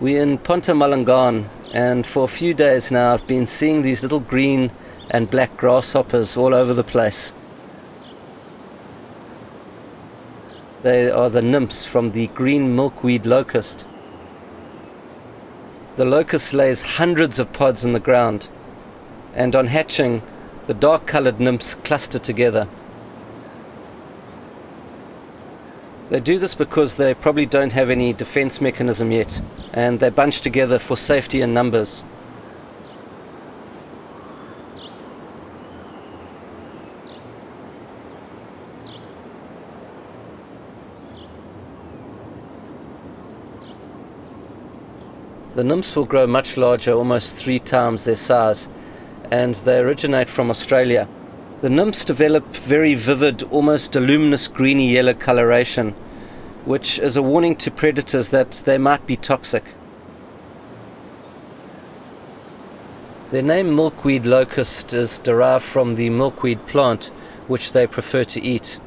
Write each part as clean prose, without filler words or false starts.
We're in Ponta Malangan, and for a few days now I've been seeing these little green and black grasshoppers all over the place. They are the nymphs from the green milkweed locust. The locust lays hundreds of pods in the ground, and on hatching, the dark-colored nymphs cluster together. They do this because they probably don't have any defense mechanism yet, and they bunch together for safety in numbers. The nymphs will grow much larger, almost 3 times their size, and they originate from Australia. The nymphs develop very vivid, almost a luminous greeny-yellow coloration, which is a warning to predators that they might be toxic. Their name milkweed locust is derived from the milkweed plant, which they prefer to eat.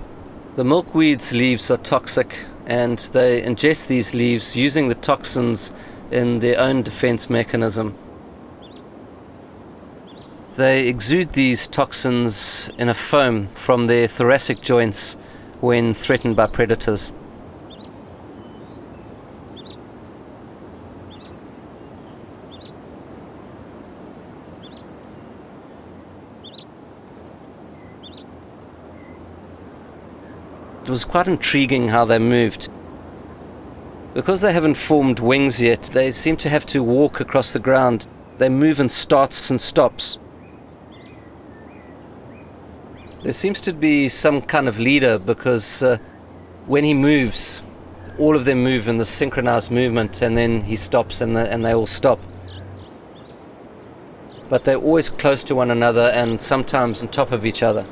The milkweed's leaves are toxic, and they ingest these leaves using the toxins in their own defense mechanism. They exude these toxins in a foam from their thoracic joints when threatened by predators. It was quite intriguing how they moved. Because they haven't formed wings yet, they seem to have to walk across the ground. They move in starts and stops. There seems to be some kind of leader, because when he moves, all of them move in the synchronized movement, and then he stops and they all stop. But they're always close to one another, and sometimes on top of each other.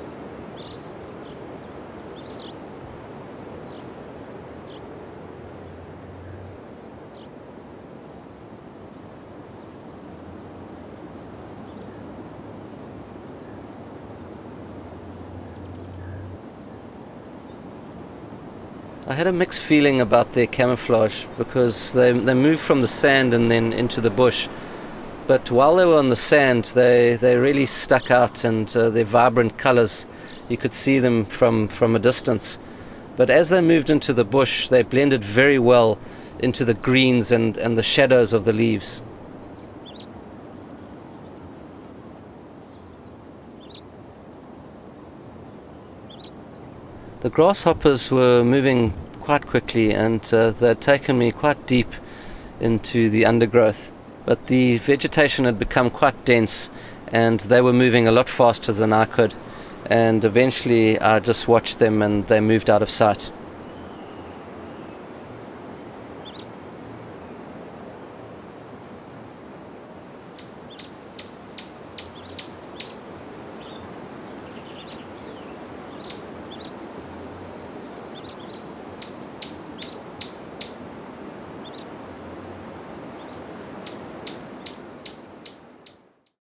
I had a mixed feeling about their camouflage, because they moved from the sand and then into the bush. But while they were on the sand, they really stuck out, and their vibrant colors, you could see them from a distance. But as they moved into the bush, they blended very well into the greens and the shadows of the leaves. The grasshoppers were moving quite quickly, and they'd taken me quite deep into the undergrowth. But the vegetation had become quite dense, and they were moving a lot faster than I could. And eventually I just watched them, and they moved out of sight.